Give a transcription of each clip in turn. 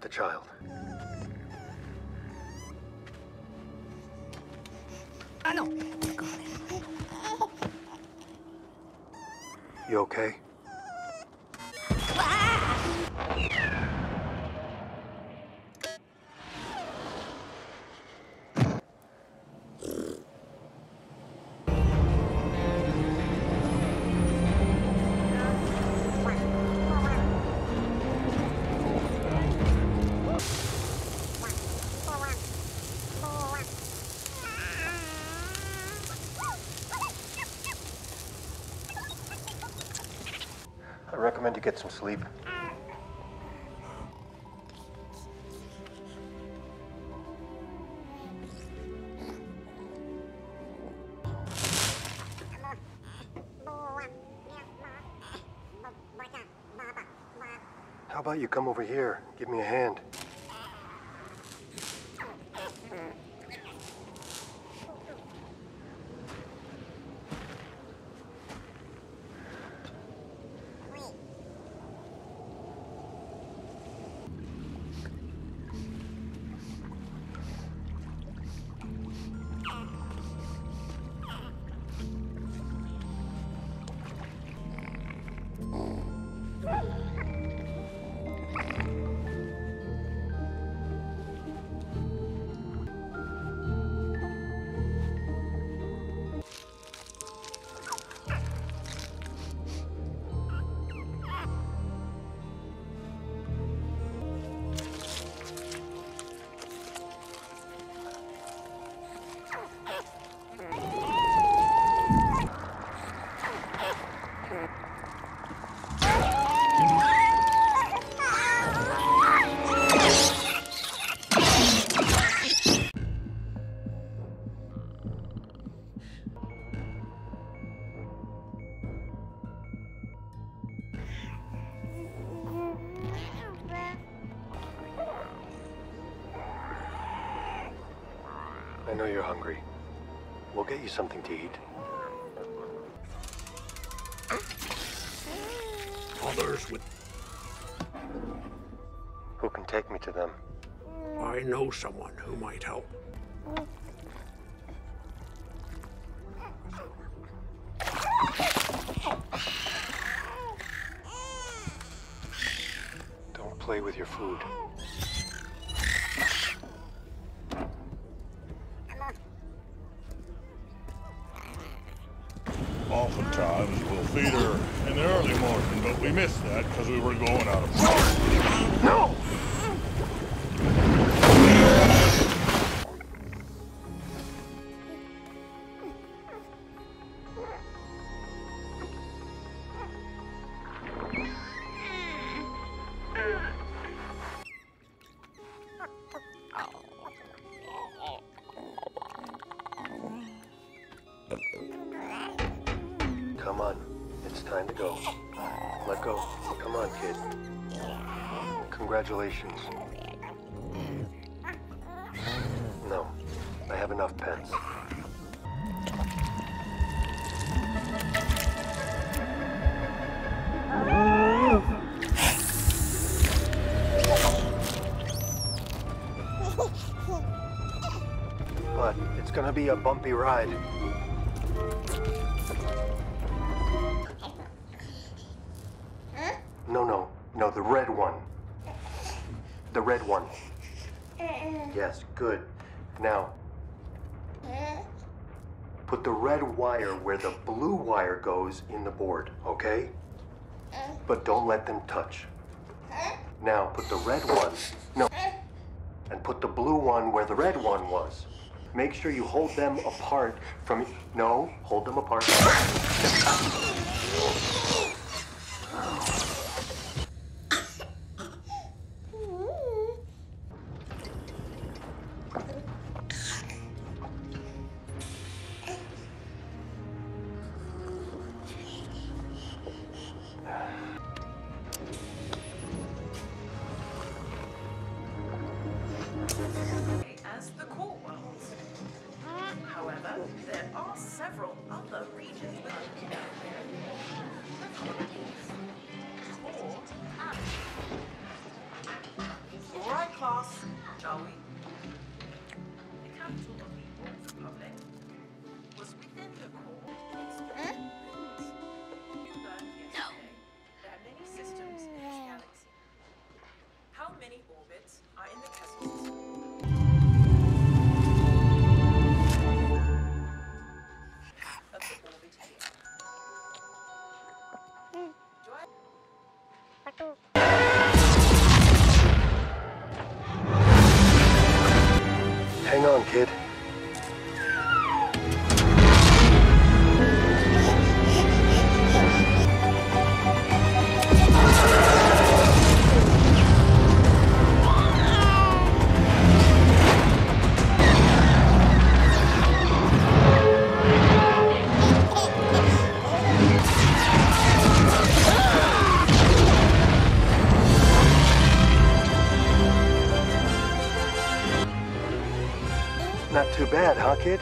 with the child. I know. You okay? I recommend you get some sleep. How about you come over here, give me a hand? I know you're hungry. We'll get you something to eat. Others with... Who can take me to them? I know someone who might help. Don't play with your food. Oftentimes, we'll feed her in the early morning, but we missed that because we were going out of time. No! Come on, it's time to go. Let go. Come on, kid. Congratulations. No, I have enough pets. But it's gonna be a bumpy ride. No, the red one. The red one. Yes, good. Now, put the red wire where the blue wire goes in the board, okay? But don't let them touch. Now, put the red one, no, and put the blue one where the red one was. Make sure you hold them apart from, no, hold them apart. There are several other regions within the huh, kid?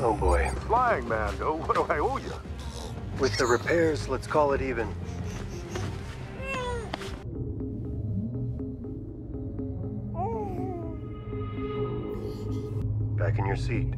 Oh boy. Flying Mando, what do I owe you? With the repairs, let's call it even. Back in your seat.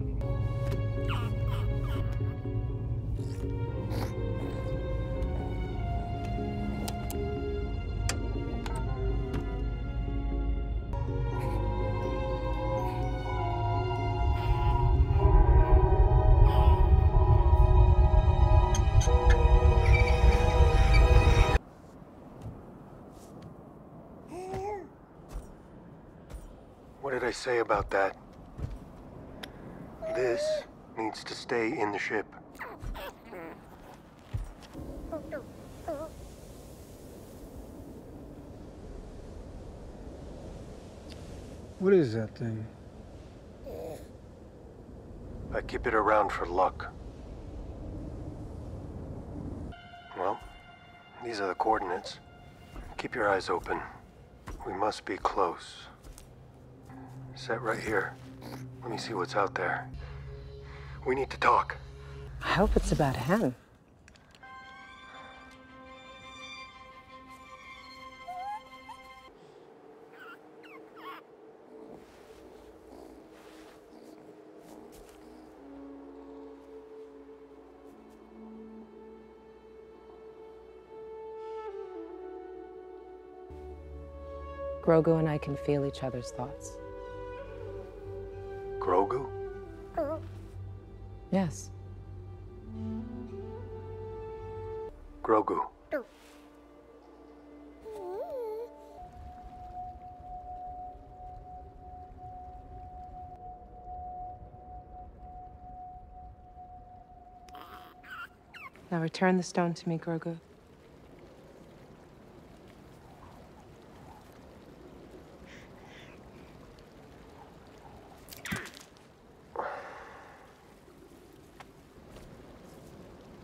What did I say about that? This needs to stay in the ship. What is that thing? I keep it around for luck. Well, these are the coordinates. Keep your eyes open. We must be close. Set right here. Let me see what's out there. We need to talk. I hope it's about him. Grogu and I can feel each other's thoughts. Grogu? Yes. Grogu. Now return the stone to me, Grogu.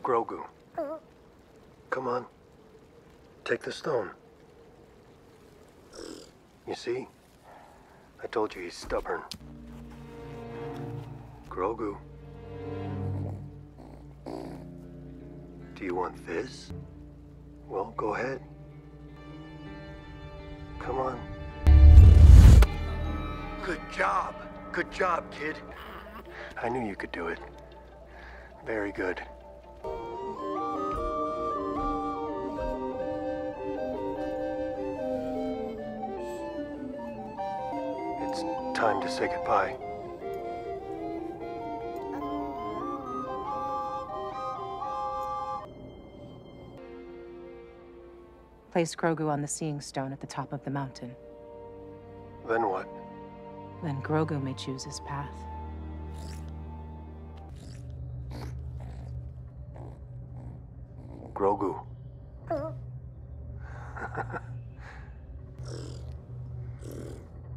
Grogu, come on, take the stone. You see, I told you he's stubborn. Grogu, do you want this? Well, go ahead. Come on. Good job, kid. I knew you could do it. Very good. It's time to say goodbye. Place Grogu on the Seeing Stone at the top of the mountain. Then what? Then Grogu may choose his path. Grogu.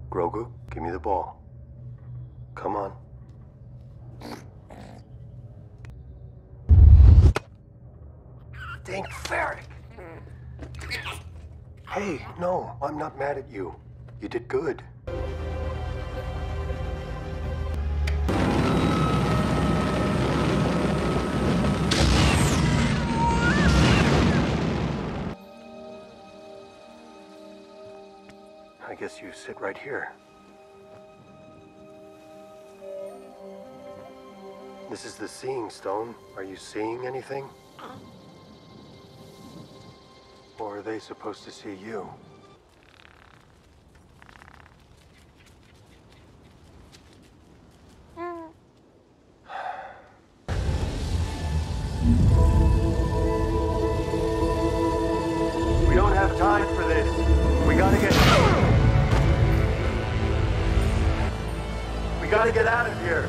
Grogu, give me the ball. Come on. Dang Farrick! Hey, no, I'm not mad at you. You did good. I guess you sit right here. This is the Seeing Stone. Are you seeing anything? Or are they supposed to see you? We don't have time for this. We gotta get... We gotta get out of here!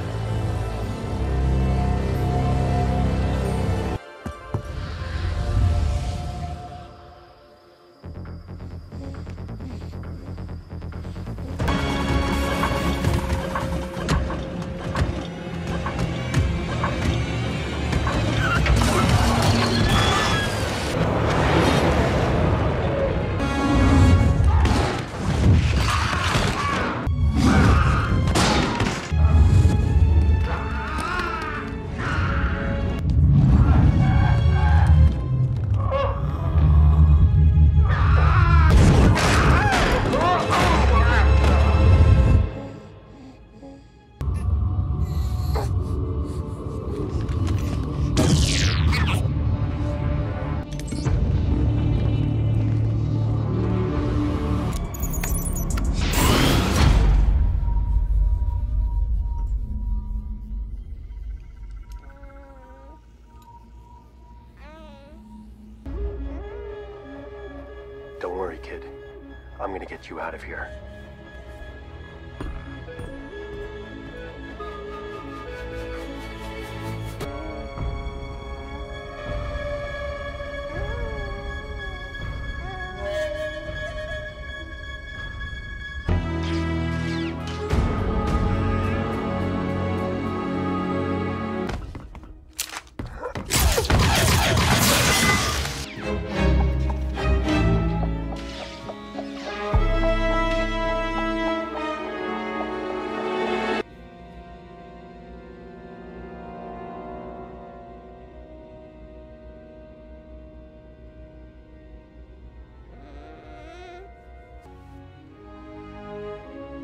I'm gonna get you out of here.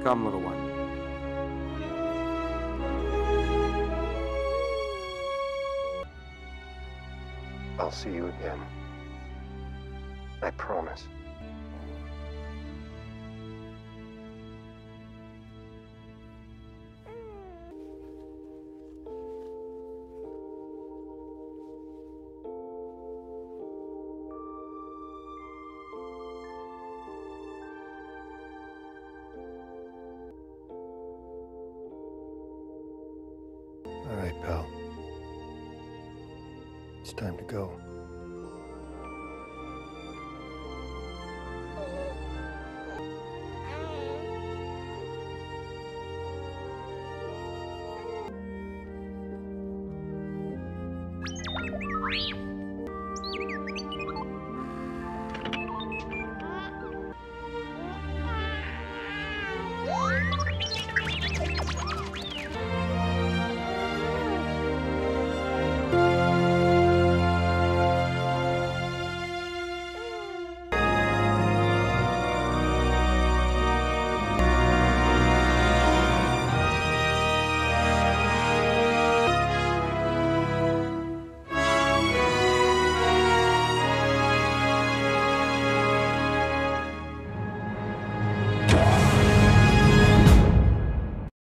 Come, little one. I'll see you again. I promise. Pal, it's time to go.